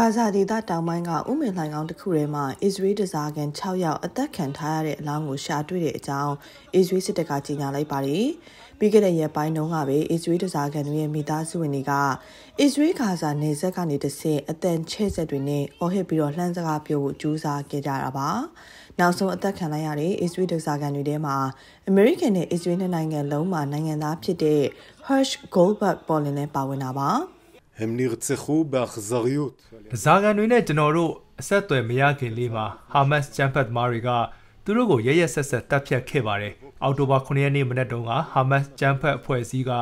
Gaza ဒေသတောင်ပိုင်းက ဥမင်လှိုဏ်ခေါင်း တစ်ခုထဲမှာ အစ္စရေး ဓားစာခံ 6 ယောက် အသက်ခံထားရတဲ့အလောင်းကို ရှာတွေ့တဲ့အကြောင်း အစ္စရေး စစ်တပ်က ကြေညာလိုက်ပါတယ်။ ပြီးခဲ့တဲ့ရက်ပိုင်းတုန်းကပဲ အစ္စရေး ဓားစာခံတွေရဲ့ မိသားစုဝင်တွေက အစ္စရေး Gaza နယ်စပ်ကနေ တဆင့် အသံချဲ့စက်တွေနဲ့ အော်ဟစ်ပြီးတော့ လှမ်းစကားပြောဖို့ ကြိုးစားခဲ့ကြတာပါ။ နောက်ဆုံး အသက်ခံလိုက်ရတဲ့ အစ္စရေး ဓားစာခံတွေထဲမှာ အမေရိကန် နဲ့ အစ္စရေး နှစ်နိုင်ငံလုံးမှာ နိုင်ငံသားဖြစ်တဲ့ Hersh Goldberg ပေါ်လင် လည်း ပါဝင်တာပါ။ ဓားစာခံတွေနဲ့ကျွန်တော်တို့အဆက်အသွယ်မရခင်လေးမှာ Hamas အကြမ်းဖက်သမားတွေက သူတို့ကို ရက်ရက်စက်စက် သတ်ဖြတ်ခဲ့ပါတယ်။ အောက်တိုဘာ 9 ရက် နေ့ မနက်တုန်းက Hamas အကြမ်းဖက်အဖွဲ့အစည်းက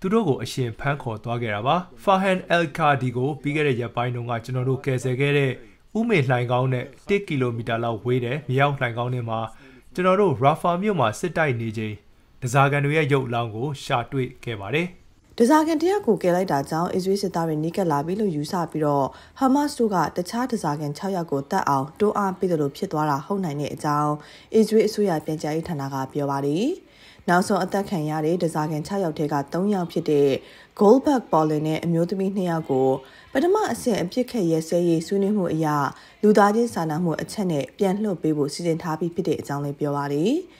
သူတို့ကိုအရှင်ဖမ်းခေါ်သွားခဲ့တာပါ။ Farhan al-Qadi ကို ပြီးခဲ့တဲ့ရက်ပိုင်းတုန်းက ကျွန်တော်တို့ကယ်ဆယ်ခဲ့တဲ့ ဥမင်လှိုဏ်ခေါင်းနဲ့ 1 ကီလိုမီတာ လောက်ဝေးတဲ့ မြေအောက်လှိုဏ်ခေါင်းထဲမှာ ကျွန်တော်တို့ Rafah မြို့မှာ စစ်တိုက်နေချိန် ဓားစာခံတွေရဲ့ရုပ်အလောင်းကို ရှာတွေ့ခဲ့ပါတယ်။ ဓားစာခံတယောက်ကို ကယ်လိုက်တာကြောင့် အစ္စရေး စစ်သားတွေ နီးကပ်လာပြီလို့ ယူဆပြီးတော့ Hamas တို့က တခြား ဓားစာခံ 6 ယောက်ကို သတ်အောင် တွန်းအားပေးသလို ဖြစ်သွားတာ ဟုတ်နိုင်တဲ့အကြောင်း အစ္စရေး အစိုးရ ပြန်ကြားရေးဌာနက ပြောပါတယ်။ နောက်ဆုံး အသတ်ခံရတဲ့ ဓားစာခံ 6 ယောက်ထဲက 3 ယောက်ဖြစ်တဲ့ Goldberg ပေါ်လင် နဲ့ အမျိုးသမီး 2 ယောက်ကို ပထမအဆင့် အပစ်အခတ်ရပ်စဲရေး ဆွေးနွေးမှုအရ လူသားချင်းစာနာမှုအချက်နဲ့ ပြန်လွှတ်ပေးဖို့ စီစဉ်ထားပြီးဖြစ်တဲ့အကြောင်း လည်း ပြောပါတယ်။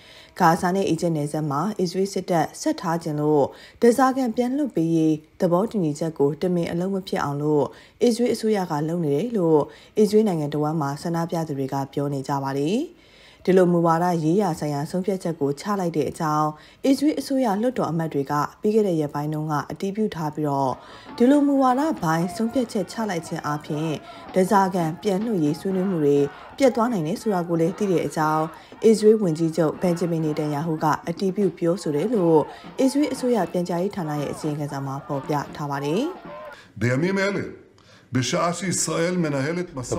Gaza နဲ့ အီဂျစ် နယ်စပ်မှာ အစ္စရေး စစ်တပ် ဆက်ထားခြင်းလို့ ဓားစာခံပြန်လွှတ်ပေးရေး သဘောတူညီချက်ကို တမင်အလုပ်မဖြစ်အောင်လို့ အစ္စရေး အစိုးရက လုပ်နေတယ်လို့ အစ္စရေး နိုင်ငံတဝန်းမှာ ဆန္ဒပြသူတွေက ပြောနေကြပါတယ်။ ဒီလို မူဝါဒရေးရာဆိုင်ရာ ဆုံးဖြတ်ချက်ကို ချလိုက်တဲ့အကြောင်း အစ္စရေး အစိုးရ လွှတ်တော်အမတ်တွေက ပြီးခဲ့တဲ့ရက်ပိုင်းတုန်းက အတည်ပြုထားပြီးတော့ ဒီလို မူဝါဒပိုင်း ဆုံးဖြတ်ချက် ချလိုက်ခြင်းအားဖြင့် ဓားစာခံပြန်လွှတ်ရေး ဆွေးနွေးမှုတွေ ပျက်သွားနိုင်တယ်ဆိုတာကို လည်း သိတဲ့အကြောင်း အစ္စရေး ဝန်ကြီးချုပ် Benjamin Netanyahu က အတည်ပြုပြောဆိုတယ်လို့ အစ္စရေး အစိုးရ ပြန်ကြားရေးဌာနရဲ့ အစီရင်ခံစာမှာ ဖော်ပြထားပါတယ်။ သ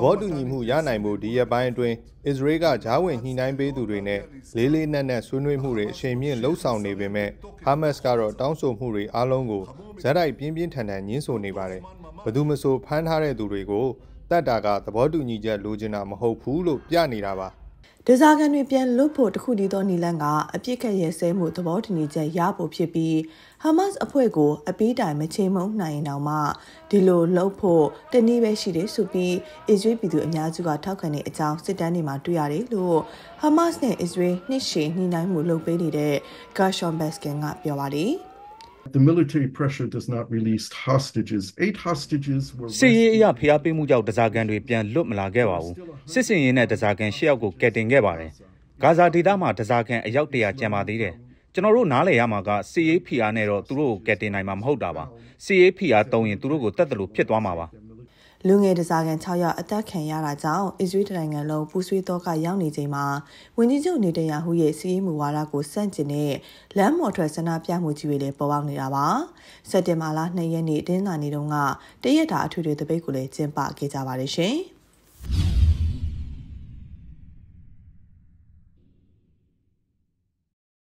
ဘောတူညီမှုရနိုင်ဖို့ ဒီရက်ပိုင်းအတွင်း အစ္စရေးက ကြားဝင်ညှိနှိုင်းပေးသူတွေနဲ့ လေးနက် ဆွေးနွေးမှုတွေ အရှိန်မြှင့်လုပ်ဆောင်နေပေမဲ့ Hamas ကတော့ တောင်းဆိုမှုတွေအားလုံးကို ဆက်တိုက်ပြင်းပြင်းထန်ထန် ငြင်းဆိုနေပါတယ်။ ဘယ်သူမဆို ဖမ်းထားတဲ့သူတွေကို သတ်တာက သဘောတူညီချက်လိုချင်တာမဟုတ်ဘူးလို့ ပြနေတာပါ။ ဓားစာခံတွေပြန်လွတ်ဖို့ တခုတည်းသောနည်းလမ်းက အပစ်အခတ်ရပ်စဲမှု သဘောတူညီချက် ရဖို့ဖြစ်ပြီး Hamas အဖွဲ့ကို အပြီးတိုင် မချေမှုန်းနိုင်ရင်တောင်မှ ဒီလို လုပ်ဖို့ တနည်းပဲရှိတယ်ဆိုပြီး အစ္စရေး ပြည်သူအများစုက ထောက်ခံတဲ့အကြောင်း စစ်တမ်းတွေမှာ တွေ့ရတယ်လို့ Hamas နဲ့ အစ္စရေး နှစ်ရှည် ညှိနှိုင်းမှု လုပ်ပေးနေတဲ့ Gershom Beskin က ပြောပါတယ်။ စစ်ရေးအရ ဖိအားပေးမှုကြောင့် ဓားစာခံတွေ ပြန်လွတ်မလာခဲ့ပါဘူး။ စစ်ဆင်ရေး နဲ့ ဓားစာခံ 8 ယောက်ကို ကယ်တင်ခဲ့ပါတယ်။ Gaza ဒေသမှာ ဓားစာခံ အယောက် 100 ကျန်ပါသေးတယ်။ ကျွန်တော်တို့ နားလည်ရမှာက စစ်ရေး ဖိအားနဲ့တော့ သူတို့ကို ကယ်တင်နိုင်မှာမဟုတ်တာပါ။ စစ်ရေး ဖိအားသုံးရင် သူတို့ကို သတ်သလို ဖြစ်သွားမှာပါ။ လူငယ် ဓားစာခံ 6 ယောက် အသတ်ခံရတာကြောင့် အစ္စရေး တနိုင်ငံလုံး ပူဆွေးသောကရောက်နေချိန်မှာ ဝန်ကြီးချုပ် Netanyahu ရဲ့ စစ်ရေးမူဝါဒကို ဆန့်ကျင်တဲ့ လမ်းပေါ်ထွက် ဆန္ဒပြမှုကြီးတွေ လည်း ပေါ်ပေါက်နေတာပါ။ စက်တင်ဘာလ 2 ရက်နေ့ တနင်္လာနေ့တုန်းက တရက်တာ အထွေထွေ သပိတ်ကိုလည်း ကျင်းပခဲ့ကြပါတယ်ရှင်။